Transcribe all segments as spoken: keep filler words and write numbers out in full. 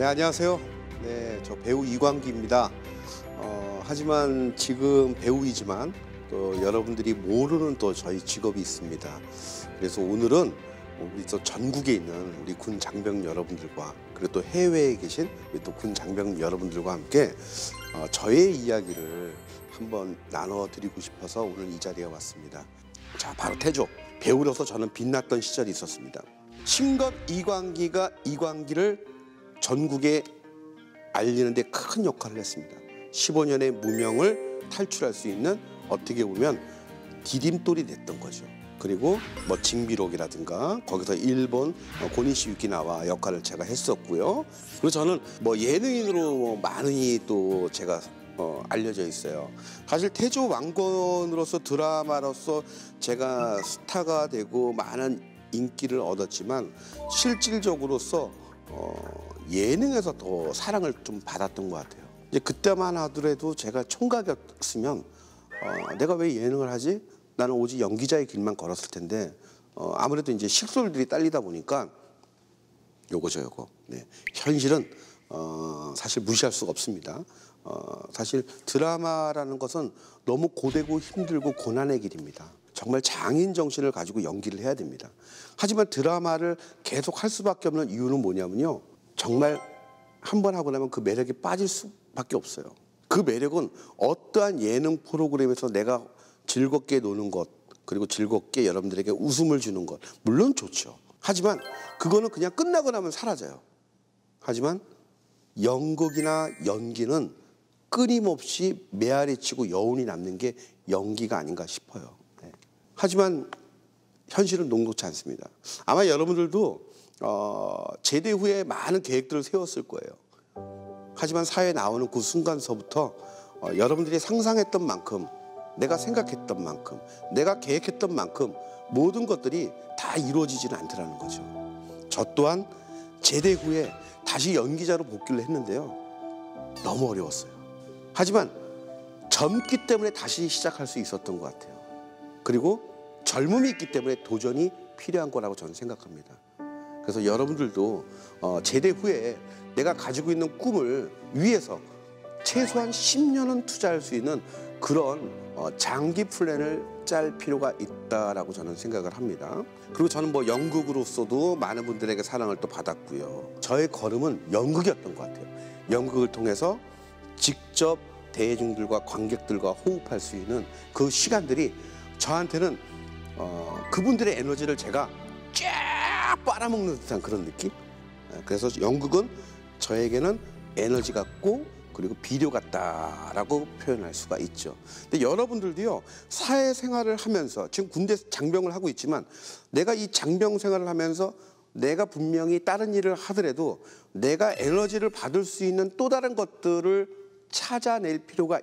네, 안녕하세요. 네, 저 배우 이광기입니다. 어, 하지만 지금 배우이지만 또 여러분들이 모르는 또 저희 직업이 있습니다. 그래서 오늘은 우리 또 전국에 있는 우리 군 장병 여러분들과 그리고 또 해외에 계신 우리 또 군 장병 여러분들과 함께 어, 저의 이야기를 한번 나눠드리고 싶어서 오늘 이 자리에 왔습니다. 자, 바로 태조. 배우로서 저는 빛났던 시절이 있었습니다. 신검 이광기가 이광기를 전국에 알리는 데 큰 역할을 했습니다. 십오 년의 무명을 탈출할 수 있는 어떻게 보면 디딤돌이 됐던 거죠. 그리고 뭐 징비록이라든가 거기서 일본 고니시 유키나와 역할을 제가 했었고요. 그리고 저는 뭐 예능인으로 많이 또 제가 어, 알려져 있어요. 사실 태조 왕건으로서 드라마로서 제가 스타가 되고 많은 인기를 얻었지만 실질적으로서 어, 예능에서 더 사랑을 좀 받았던 것 같아요. 이제 그때만 하더라도 제가 총각이었으면 어, 내가 왜 예능을 하지? 나는 오직 연기자의 길만 걸었을 텐데 어, 아무래도 이제 식솔들이 딸리다 보니까 요거죠 요거. 네. 현실은 어, 사실 무시할 수가 없습니다. 어, 사실 드라마라는 것은 너무 고되고 힘들고 고난의 길입니다. 정말 장인 정신을 가지고 연기를 해야 됩니다. 하지만 드라마를 계속 할 수밖에 없는 이유는 뭐냐면요, 정말 한 번 하고 나면 그 매력이 빠질 수밖에 없어요. 그 매력은 어떠한 예능 프로그램에서 내가 즐겁게 노는 것, 그리고 즐겁게 여러분들에게 웃음을 주는 것, 물론 좋죠. 하지만 그거는 그냥 끝나고 나면 사라져요. 하지만 연극이나 연기는 끊임없이 메아리 치고 여운이 남는 게 연기가 아닌가 싶어요. 네. 하지만 현실은 녹록지 않습니다. 아마 여러분들도 어, 제대 후에 많은 계획들을 세웠을 거예요. 하지만 사회에 나오는 그 순간서부터 어, 여러분들이 상상했던 만큼, 내가 생각했던 만큼, 내가 계획했던 만큼 모든 것들이 다 이루어지지는 않더라는 거죠. 저 또한 제대 후에 다시 연기자로 복귀를 했는데요, 너무 어려웠어요. 하지만 젊기 때문에 다시 시작할 수 있었던 것 같아요. 그리고 젊음이 있기 때문에 도전이 필요한 거라고 저는 생각합니다. 그래서 여러분들도 어, 제대 후에 내가 가지고 있는 꿈을 위해서 최소한 십 년은 투자할 수 있는 그런 어, 장기 플랜을 짤 필요가 있다라고 저는 생각을 합니다. 그리고 저는 뭐 연극으로서도 많은 분들에게 사랑을 또 받았고요. 저의 걸음은 연극이었던 것 같아요. 연극을 통해서 직접 대중들과 관객들과 호흡할 수 있는 그 시간들이 저한테는 어, 그분들의 에너지를 제가 쫙 빨아먹는 듯한 그런 느낌? 그래서 연극은 저에게는 에너지 같고 그리고 비료 같다라고 표현할 수가 있죠. 근데 여러분들도요, 사회생활을 하면서 지금 군대 장병을 하고 있지만 내가 이 장병 생활을 하면서 내가 분명히 다른 일을 하더라도 내가 에너지를 받을 수 있는 또 다른 것들을 찾아낼 필요가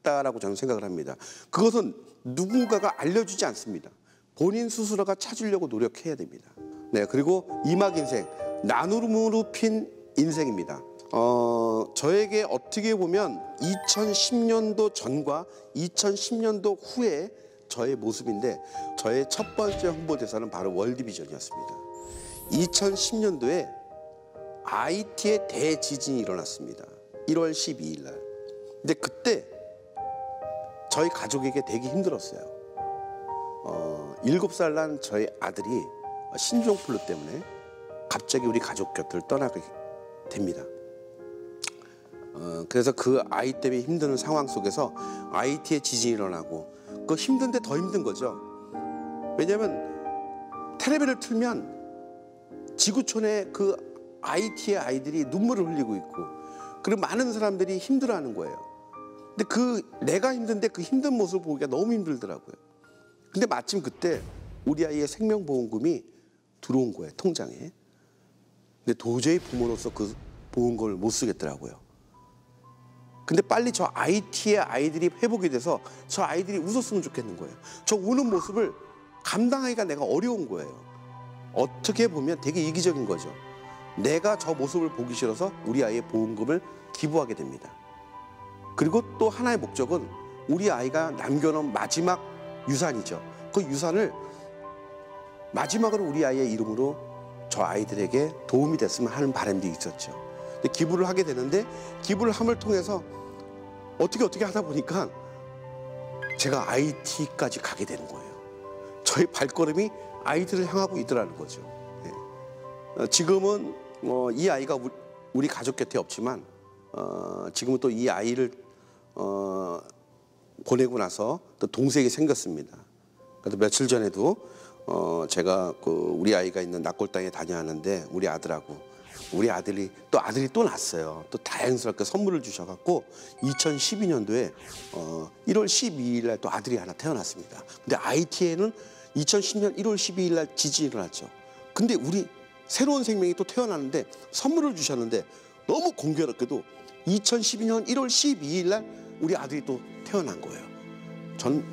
있다라고 저는 생각을 합니다. 그것은 누군가가 알려주지 않습니다. 본인 스스로가 찾으려고 노력해야 됩니다. 네, 그리고 이막 인생, 나눔으로 핀 인생입니다. 어, 저에게 어떻게 보면 이천십 년도 전과 이천십 년도 후의 저의 모습인데, 저의 첫 번째 홍보대사는 바로 월드비전이었습니다. 이천십 년도에 아이티의 대지진이 일어났습니다. 일월 십이일 날. 근데 그때 저희 가족에게 되게 힘들었어요. 어, 일곱 살 난 저희 아들이 신종플루 때문에 갑자기 우리 가족 곁을 떠나게 됩니다. 어, 그래서 그 아이 때문에 힘든 상황 속에서 아이티의 지진이 일어나고, 그 힘든데 더 힘든 거죠. 왜냐면 텔레비를 틀면 지구촌의 그 아이티의 아이들이 눈물을 흘리고 있고, 그리고 많은 사람들이 힘들어하는 거예요. 근데 그 내가 힘든데 그 힘든 모습을 보기가 너무 힘들더라고요. 근데 마침 그때 우리 아이의 생명보험금이 들어온 거예요, 통장에. 근데 도저히 부모로서 그 보험금을 못 쓰겠더라고요. 근데 빨리 저 아이티의 아이들이 회복이 돼서 저 아이들이 웃었으면 좋겠는 거예요. 저 우는 모습을 감당하기가 내가 어려운 거예요. 어떻게 보면 되게 이기적인 거죠. 내가 저 모습을 보기 싫어서 우리 아이의 보험금을 기부하게 됩니다. 그리고 또 하나의 목적은 우리 아이가 남겨놓은 마지막 유산이죠. 그 유산을 마지막으로 우리 아이의 이름으로 저 아이들에게 도움이 됐으면 하는 바람도 있었죠. 근데 기부를 하게 되는데 기부를 함을 통해서 어떻게 어떻게 하다 보니까 제가 아이티까지 가게 되는 거예요. 저의 발걸음이 아이들을 향하고 있더라는 거죠. 예. 지금은 어, 이 아이가 우리, 우리 가족 곁에 없지만 어, 지금은 또 이 아이를 어, 보내고 나서 또 동생이 생겼습니다. 그래서 며칠 전에도 어, 제가 그 우리 아이가 있는 낙골당에 다녀왔는데 우리 아들하고 우리 아들이 또 아들이 또 났어요. 또 다행스럽게 선물을 주셔갖고 이천십이 년도에 어, 일월 십이일 날 또 아들이 하나 태어났습니다. 근데 아이티에는 이천십 년 일월 십이일 날 지진이 일어났죠. 근데 우리 새로운 생명이 또 태어났는데 선물을 주셨는데 너무 공교롭게도 이천십이 년 일월 십이일 날 우리 아들이 또 태어난 거예요. 전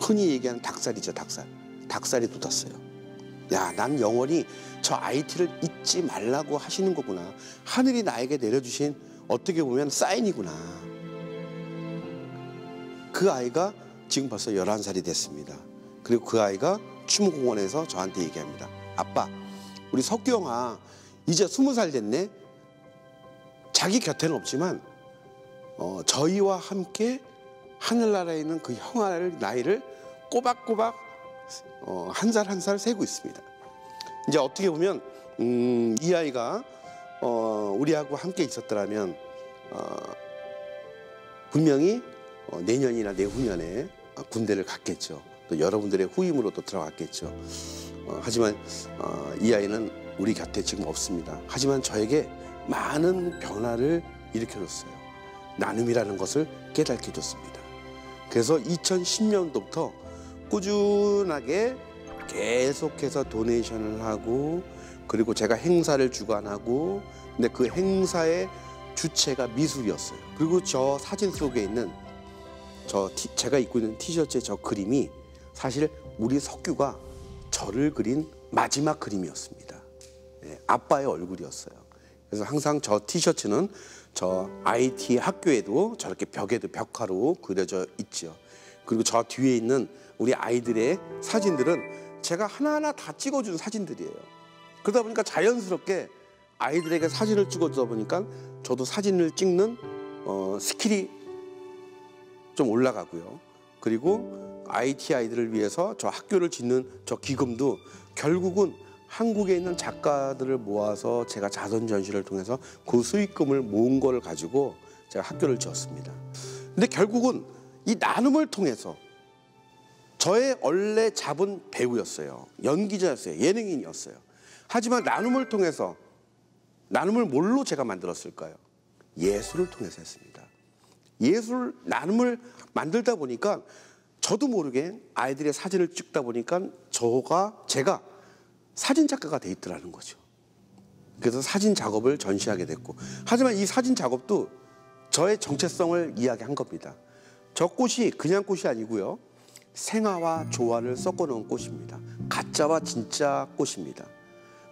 흔히 얘기하는 닭살이죠, 닭살. 닭살이 돋았어요. 야, 난 영원히 저 아이티를 잊지 말라고 하시는 거구나. 하늘이 나에게 내려주신 어떻게 보면 사인이구나. 그 아이가 지금 벌써 열한 살이 됐습니다. 그리고 그 아이가 추모공원에서 저한테 얘기합니다. 아빠, 우리 석규 형아 이제 스무 살 됐네. 자기 곁에는 없지만 어, 저희와 함께 하늘나라에 있는 그 형아의 나이를 꼬박꼬박 어, 한 살 한 살 세고 있습니다. 이제 어떻게 보면 음, 이 아이가 어, 우리하고 함께 있었더라면 어, 분명히 어, 내년이나 내후년에 군대를 갔겠죠. 또 여러분들의 후임으로 또 들어갔겠죠. 어, 하지만 어, 이 아이는 우리 곁에 지금 없습니다. 하지만 저에게 많은 변화를 일으켜줬어요. 나눔이라는 것을 깨닫게 해줬습니다. 그래서 이천십 년도부터 꾸준하게 계속해서 도네이션을 하고 그리고 제가 행사를 주관하고 근데 그 행사의 주체가 미술이었어요. 그리고 저 사진 속에 있는 저 티, 제가 입고 있는 티셔츠의 저 그림이 사실 우리 석규가 저를 그린 마지막 그림이었습니다. 예, 아빠의 얼굴이었어요. 그래서 항상 저 티셔츠는 저 아이티 학교에도 저렇게 벽에도 벽화로 그려져 있죠. 그리고 저 뒤에 있는 우리 아이들의 사진들은 제가 하나하나 다 찍어준 사진들이에요. 그러다 보니까 자연스럽게 아이들에게 사진을 찍어주다 보니까 저도 사진을 찍는 어, 스킬이 좀 올라가고요. 그리고 아이티 아이들을 위해서 저 학교를 짓는 저 기금도 결국은 한국에 있는 작가들을 모아서 제가 자선 전시를 통해서 그 수익금을 모은 걸 가지고 제가 학교를 지었습니다. 근데 결국은 이 나눔을 통해서 저의 원래 잡은 배우였어요. 연기자였어요. 예능인이었어요. 하지만 나눔을 통해서 나눔을 뭘로 제가 만들었을까요? 예술을 통해서 했습니다. 예술 나눔을 만들다 보니까 저도 모르게 아이들의 사진을 찍다 보니까 저가 제가 사진 작가가 돼 있더라는 거죠. 그래서 사진 작업을 전시하게 됐고 하지만 이 사진 작업도 저의 정체성을 이야기한 겁니다. 저 꽃이 그냥 꽃이 아니고요. 생화와 조화를 섞어놓은 꽃입니다. 가짜와 진짜 꽃입니다.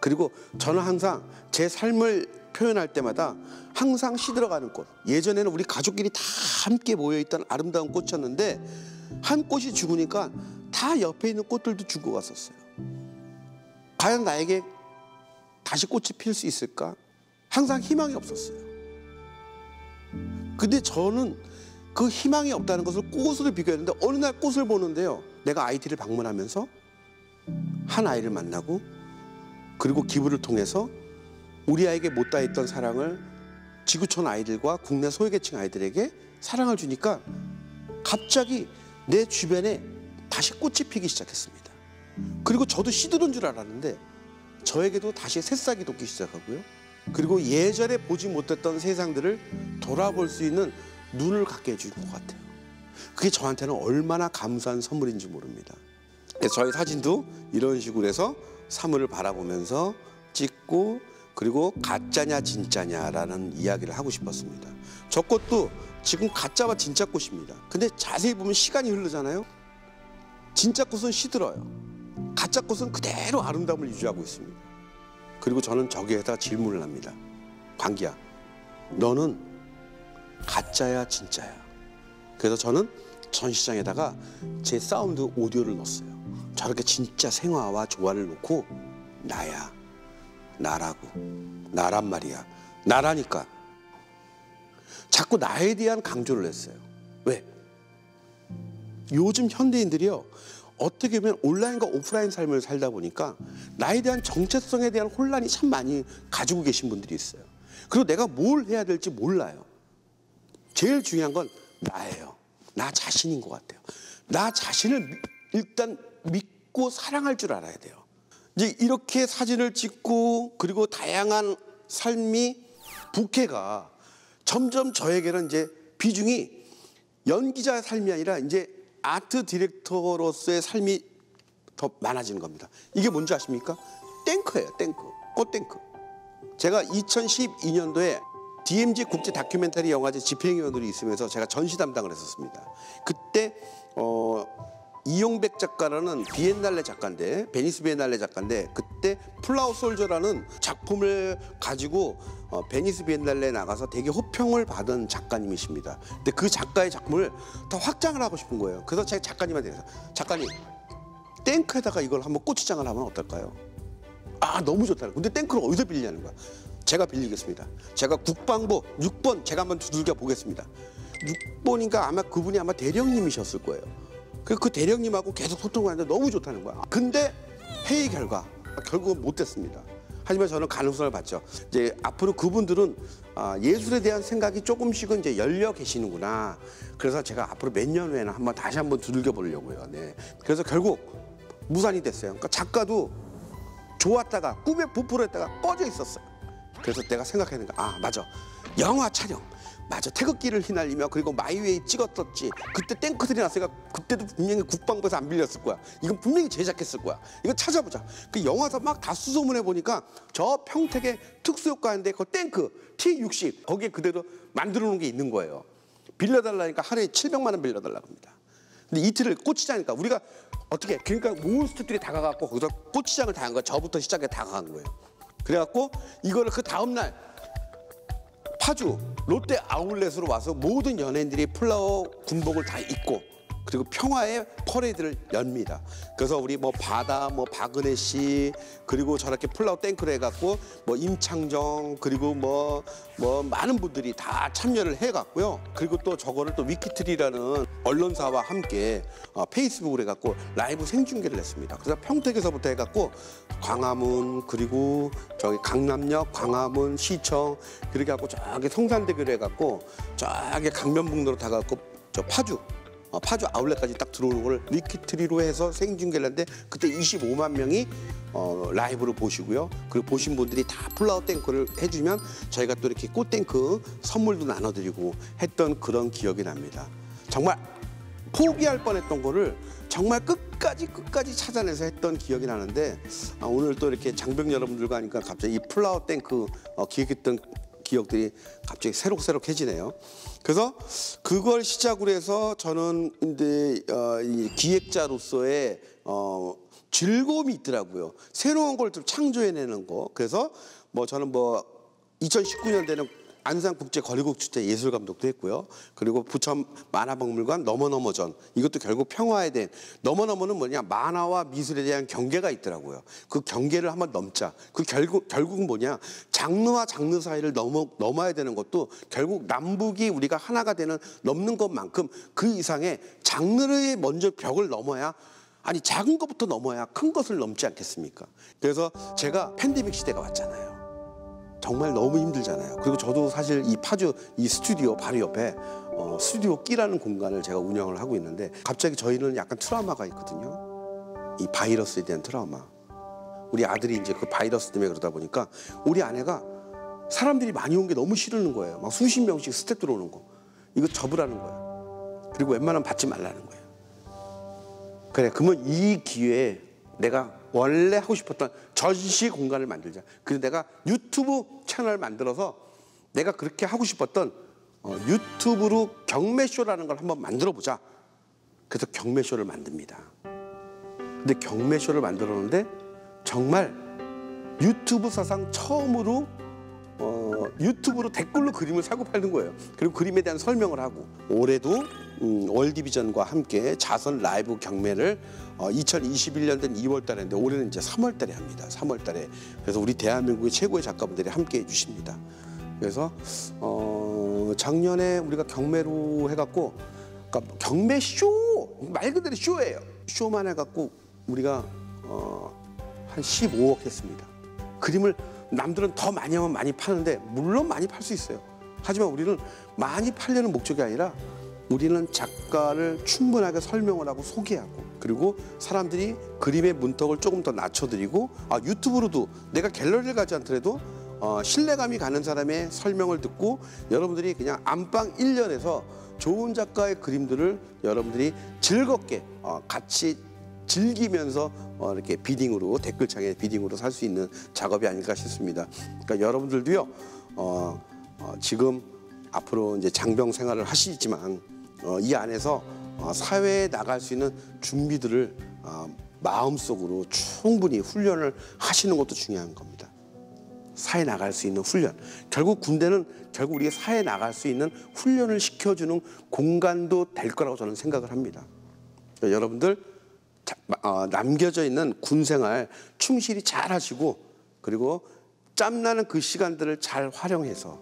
그리고 저는 항상 제 삶을 표현할 때마다 항상 시들어가는 꽃. 예전에는 우리 가족끼리 다 함께 모여있던 아름다운 꽃이었는데 한 꽃이 죽으니까 다 옆에 있는 꽃들도 죽어갔었어요. 과연 나에게 다시 꽃이 필 수 있을까? 항상 희망이 없었어요. 근데 저는 그 희망이 없다는 것을 꽃으로 비교했는데 어느 날 꽃을 보는데요. 내가 아이티를 방문하면서 한 아이를 만나고 그리고 기부를 통해서 우리 아이에게 못 닿았던 사랑을 지구촌 아이들과 국내 소외계층 아이들에게 사랑을 주니까 갑자기 내 주변에 다시 꽃이 피기 시작했습니다. 그리고 저도 시들은 줄 알았는데 저에게도 다시 새싹이 돋기 시작하고요. 그리고 예전에 보지 못했던 세상들을 돌아볼 수 있는 눈을 갖게 해준 것 같아요. 그게 저한테는 얼마나 감사한 선물인지 모릅니다. 저의 사진도 이런 식으로 해서 사물을 바라보면서 찍고 그리고 가짜냐 진짜냐라는 이야기를 하고 싶었습니다. 저 꽃도 지금 가짜와 진짜 꽃입니다. 근데 자세히 보면 시간이 흐르잖아요. 진짜 꽃은 시들어요. 가짜 꽃은 그대로 아름다움을 유지하고 있습니다. 그리고 저는 저기에다 질문을 합니다. 광기야, 너는 가짜야 진짜야? 그래서 저는 전시장에다가 제 사운드 오디오를 넣었어요. 저렇게 진짜 생화와 조화를 놓고 나야, 나라고, 나란 말이야. 나라니까. 자꾸 나에 대한 강조를 했어요. 왜? 요즘 현대인들이요, 어떻게 보면 온라인과 오프라인 삶을 살다 보니까 나에 대한 정체성에 대한 혼란이 참 많이 가지고 계신 분들이 있어요. 그리고 내가 뭘 해야 될지 몰라요. 제일 중요한 건 나예요. 나 자신인 것 같아요. 나 자신을 일단 믿고 사랑할 줄 알아야 돼요. 이제 이렇게 사진을 찍고 그리고 다양한 삶이 부캐가 점점 저에게는 이제 비중이 연기자의 삶이 아니라 이제 아트 디렉터로서의 삶이 더 많아지는 겁니다. 이게 뭔지 아십니까? 땡크예요, 땡크. 꽃땡크. 제가 이천십이 년도에 디엠지 국제 다큐멘터리 영화제 집행위원으로 있으면서 제가 전시 담당을 했었습니다. 그때 어, 이용백 작가라는 비엔날레 작가인데, 베니스 비엔날레 작가인데, 그때 플라워 솔저라는 작품을 가지고 어, 베니스 비엔날레에 나가서 되게 호평을 받은 작가님이십니다. 근데 그 작가의 작품을 더 확장을 하고 싶은 거예요. 그래서 제가 작가님한테 해서, 작가님, 땡크에다가 이걸 한번 고추장을 하면 어떨까요? 아, 너무 좋다. 근데 땡크를 어디서 빌리냐는 거야. 제가 빌리겠습니다. 제가 국방부 육 번 제가 한번 두들겨 보겠습니다. 육 번인가 아마 그분이 아마 대령님이셨을 거예요. 그래서 그 대령님하고 계속 소통을 하는데 너무 좋다는 거야. 근데 회의 결과 결국은 못 됐습니다. 하지만 저는 가능성을 봤죠. 이제 앞으로 그분들은 아, 예술에 대한 생각이 조금씩은 이제 열려 계시는구나. 그래서 제가 앞으로 몇 년 후에는 한번 다시 한번 두들겨 보려고요. 네. 그래서 결국 무산이 됐어요. 그러니까 작가도 좋았다가 꿈에 부풀었다가 꺼져 있었어요. 그래서 내가 생각했는 거야. 아, 맞아. 영화 촬영. 맞아. 태극기를 휘날리며 그리고 마이웨이 찍었었지. 그때 땡크들이 났으니까 그때도 분명히 국방부에서 안 빌렸을 거야. 이건 분명히 제작했을 거야. 이거 찾아보자. 그 영화사 막 다 수소문해 보니까 저 평택의 특수효과인데 그 땡크 티 육십 거기에 그대로 만들어 놓은 게 있는 거예요. 빌려달라니까 하루에 칠백만 원 빌려달라고 합니다. 근데 이틀을 꽂히자니까 우리가 어떻게, 그러니까 몬스터들이 다가가고 거기서 꽂히장을 당한 거야. 저부터 시작해 다가간 거예요. 그래갖고 이거를 그 다음날 파주 롯데 아울렛으로 와서 모든 연예인들이 플라워 군복을 다 입고 그리고 평화의 퍼레이드를 엽니다. 그래서 우리 뭐 바다, 뭐 박은혜 씨, 그리고 저렇게 플라워 땡크를 해갖고 뭐 임창정, 그리고 뭐, 뭐 많은 분들이 다 참여를 해갖고요. 그리고 또 저거를 또 위키트리라는 언론사와 함께 어, 페이스북으로 해갖고 라이브 생중계를 했습니다. 그래서 평택에서부터 해갖고 광화문, 그리고 저기 강남역, 광화문, 시청, 그렇게 해갖고 저기 성산대교를 해갖고 저기 강변북로로 타갖고 저 파주, 파주 아울렛까지 딱 들어오는 걸 위키트리로 해서 생중계를 했는데 그때 이십오만 명이 어, 라이브로 보시고요. 그리고 보신 분들이 다 플라워 땡크를 해주면 저희가 또 이렇게 꽃땡크 선물도 나눠드리고 했던 그런 기억이 납니다. 정말 포기할 뻔했던 거를 정말 끝까지 끝까지 찾아내서 했던 기억이 나는데 아, 오늘 또 이렇게 장병 여러분들과 하니까 갑자기 이 플라워 땡크 어, 기획했던 기억들이 갑자기 새록새록해지네요. 그래서 그걸 시작으로 해서 저는 근데 어, 이 기획자로서의 어, 즐거움이 있더라고요. 새로운 걸 좀 창조해내는 거. 그래서 뭐 저는 뭐 이천십구 년대는 안산 국제 거리극 축제 예술 감독도 했고요. 그리고 부천 만화박물관 너머 너머전, 이것도 결국 평화에 대한, 너머 너머는 뭐냐, 만화와 미술에 대한 경계가 있더라고요. 그 경계를 한번 넘자. 그 결국 결국은 뭐냐, 장르와 장르 사이를 넘어 넘어야 되는 것도 결국 남북이 우리가 하나가 되는, 넘는 것만큼 그 이상의 장르의 먼저 벽을 넘어야, 아니 작은 것부터 넘어야 큰 것을 넘지 않겠습니까? 그래서 제가 팬데믹 시대가 왔잖아요. 정말 너무 힘들잖아요. 그리고 저도 사실 이 파주 이 스튜디오 바로 옆에 어, 스튜디오 끼라는 공간을 제가 운영을 하고 있는데 갑자기 저희는 약간 트라우마가 있거든요. 이 바이러스에 대한 트라우마. 우리 아들이 이제 그 바이러스 때문에 그러다 보니까 우리 아내가 사람들이 많이 온 게 너무 싫은 거예요. 막 수십 명씩 스텝 들어오는 거. 이거 접으라는 거예요. 그리고 웬만하면 받지 말라는 거예요. 그래, 그러면 이 기회에 내가 원래 하고 싶었던 전시 공간을 만들자. 그래서 내가 유튜브 채널을 만들어서 내가 그렇게 하고 싶었던 어, 유튜브로 경매쇼라는 걸 한번 만들어보자. 그래서 경매쇼를 만듭니다. 근데 경매쇼를 만들었는데 정말 유튜브 사상 처음으로 어, 유튜브로 댓글로 그림을 사고 팔는 거예요. 그리고 그림에 대한 설명을 하고, 올해도 음, 월디비전과 함께 자선 라이브 경매를 어, 이천이십일 년도는 이월 달에 했는데 올해는 이제 삼월 달에 합니다. 삼월 달에. 그래서 우리 대한민국의 최고의 작가분들이 함께 해주십니다. 그래서 어, 작년에 우리가 경매로 해갖고, 그러니까 경매 쇼! 말 그대로 쇼예요. 쇼만 해갖고 우리가 어, 한 십오억 했습니다. 그림을 남들은 더 많이 하면 많이 파는데, 물론 많이 팔 수 있어요. 하지만 우리는 많이 팔려는 목적이 아니라 우리는 작가를 충분하게 설명을 하고 소개하고, 그리고 사람들이 그림의 문턱을 조금 더 낮춰드리고, 아, 유튜브로도 내가 갤러리를 가지 않더라도 어, 신뢰감이 가는 사람의 설명을 듣고, 여러분들이 그냥 안방 일 년에서 좋은 작가의 그림들을 여러분들이 즐겁게 어, 같이 즐기면서 어, 이렇게 비딩으로, 댓글창에 비딩으로 살 수 있는 작업이 아닐까 싶습니다. 그러니까 여러분들도요, 어, 어, 지금 앞으로 이제 장병 생활을 하시지만 어, 이 안에서 어, 사회에 나갈 수 있는 준비들을 어, 마음속으로 충분히 훈련을 하시는 것도 중요한 겁니다. 사회에 나갈 수 있는 훈련. 결국 군대는 결국 우리가 사회에 나갈 수 있는 훈련을 시켜주는 공간도 될 거라고 저는 생각을 합니다. 그러니까 여러분들 자, 어, 남겨져 있는 군 생활 충실히 잘 하시고, 그리고 짬나는 그 시간들을 잘 활용해서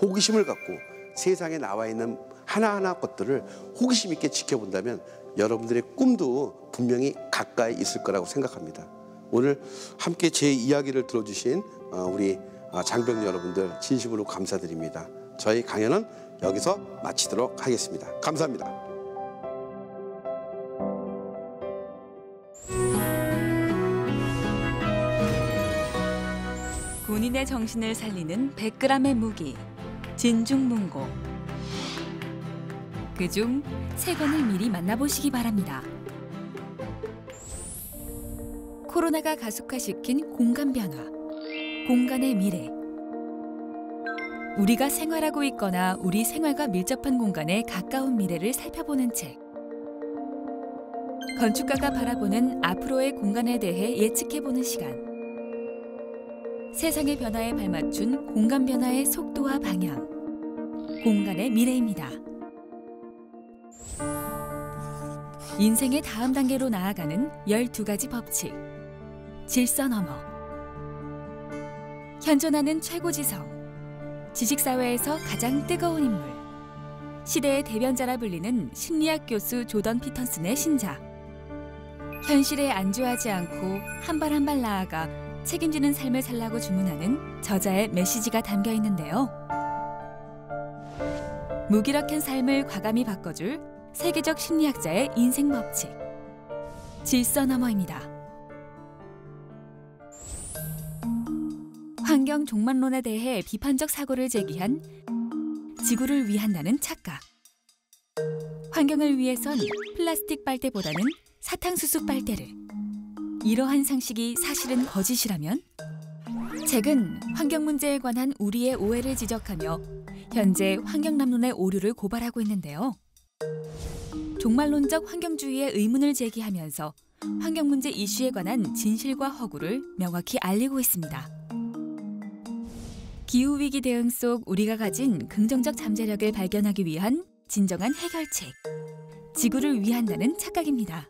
호기심을 갖고 세상에 나와 있는 하나하나 것들을 호기심 있게 지켜본다면 여러분들의 꿈도 분명히 가까이 있을 거라고 생각합니다. 오늘 함께 제 이야기를 들어주신 우리 장병 여러분들 진심으로 감사드립니다. 저희 강연은 여기서 마치도록 하겠습니다. 감사합니다. 군인의 정신을 살리는 백 그램의 무기, 진중문고. 그중 세 권을 미리 만나보시기 바랍니다. 코로나가 가속화시킨 공간 변화, 공간의 미래. 우리가 생활하고 있거나 우리 생활과 밀접한 공간에 가까운 미래를 살펴보는 책. 건축가가 바라보는 앞으로의 공간에 대해 예측해보는 시간. 세상의 변화에 발맞춘 공간 변화의 속도와 방향. 공간의 미래입니다. 인생의 다음 단계로 나아가는 열두 가지 법칙. 질서 너머. 현존하는 최고지성. 지식사회에서 가장 뜨거운 인물. 시대의 대변자라 불리는 심리학 교수 조던 피턴슨의 신작. 현실에 안주하지 않고 한 발 한 발 나아가 책임지는 삶을 살라고 주문하는 저자의 메시지가 담겨 있는데요. 무기력한 삶을 과감히 바꿔줄 세계적 심리학자의 인생 법칙. 질서 너머입니다. 환경 종말론에 대해 비판적 사고를 제기한 지구를 위한다는 착각. 환경을 위해선 플라스틱 빨대보다는 사탕수수 빨대를. 이러한 상식이 사실은 거짓이라면? 책은 환경 문제에 관한 우리의 오해를 지적하며 현재 환경남론의 오류를 고발하고 있는데요. 종말론적 환경주의의 의문을 제기하면서 환경 문제 이슈에 관한 진실과 허구를 명확히 알리고 있습니다. 기후위기 대응 속 우리가 가진 긍정적 잠재력을 발견하기 위한 진정한 해결책. 지구를 위한다는 착각입니다.